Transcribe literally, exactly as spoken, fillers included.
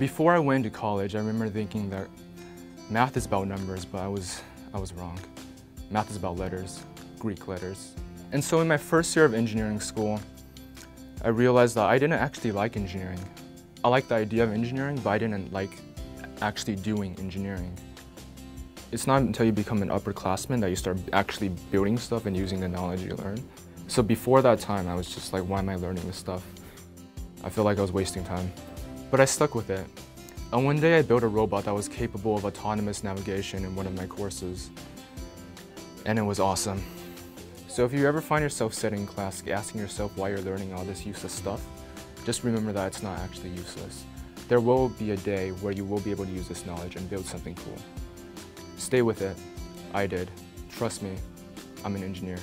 Before I went to college, I remember thinking that math is about numbers, but I was, I was wrong. Math is about letters, Greek letters. And so in my first year of engineering school, I realized that I didn't actually like engineering. I liked the idea of engineering, but I didn't like actually doing engineering. It's not until you become an upperclassman that you start actually building stuff and using the knowledge you learn. So before that time, I was just like, why am I learning this stuff? I feel like I was wasting time. But I stuck with it. And one day I built a robot that was capable of autonomous navigation in one of my courses. And it was awesome. So if you ever find yourself sitting in class asking yourself why you're learning all this useless stuff, just remember that it's not actually useless. There will be a day where you will be able to use this knowledge and build something cool. Stay with it. I did. Trust me, I'm an engineer.